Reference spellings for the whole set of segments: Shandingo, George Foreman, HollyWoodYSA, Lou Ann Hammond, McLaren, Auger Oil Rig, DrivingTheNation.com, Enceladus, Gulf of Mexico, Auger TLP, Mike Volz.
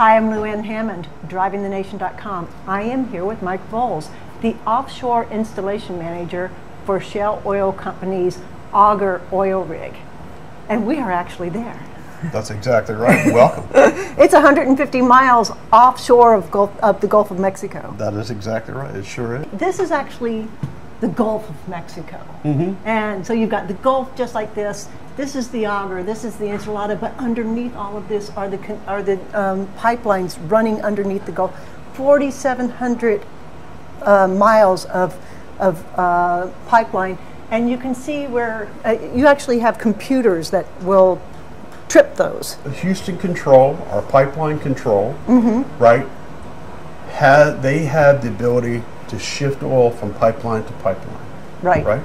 Hi, I'm Lou Ann Hammond, DrivingTheNation.com. I am here with Mike Volz, the Offshore Installation Manager for Shell Oil Company's Auger Oil Rig. And we are actually there. That's exactly right. Welcome. It's 150 miles offshore of the Gulf of Mexico. That is exactly right. It sure is. This is actually the Gulf of Mexico. Mm-hmm. And so you've got the Gulf just like this. This is the Auger, this is the Enceladus, but underneath all of this are the pipelines running underneath the Gulf. 4,700 miles of pipeline. And you can see where you actually have computers that will trip those. The Houston Control, our pipeline control, mm-hmm. right? They have the ability to shift oil from pipeline to pipeline. Right. Right.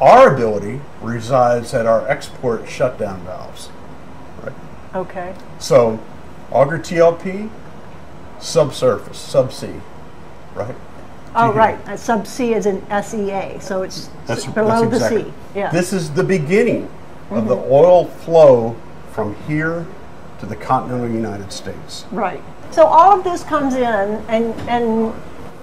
Our ability resides at our export shutdown valves. Right. Okay. So, Auger TLP, subsurface, subsea, right? Oh, right. Subsea is an SEA, so it's below the sea. Yeah. This is the beginning mm-hmm. of the oil flow from here to the continental United States. Right. So all of this comes in, and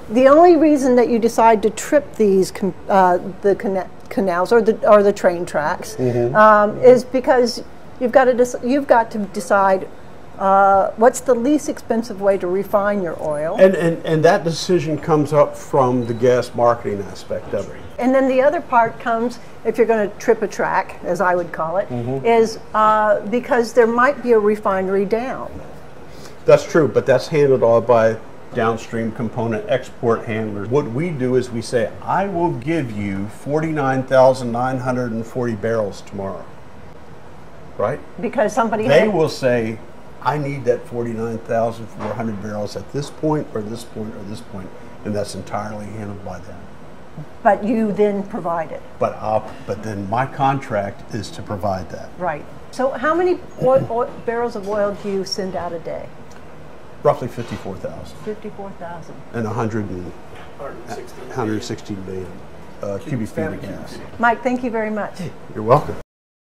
the only reason that you decide to trip these canals or the train tracks mm-hmm. Is because you've got to decide what's the least expensive way to refine your oil. And that decision comes up from the gas marketing aspect of it. And then the other part comes, if you're going to trip a track, as I would call it, mm-hmm. is because there might be a refinery down. That's true, but that's handled all by downstream component export handlers. What we do is we say, I will give you 49,940 barrels tomorrow, right? Because they will say, I need that 49,400 barrels at this point, or this point, or this point, and that's entirely handled by them. But you then provide it. But then my contract is to provide that. Right. So how many barrels of oil do you send out a day? Roughly 54,000. 54,000. And 160 million cubic feet of gas. Mike, thank you very much. You're welcome.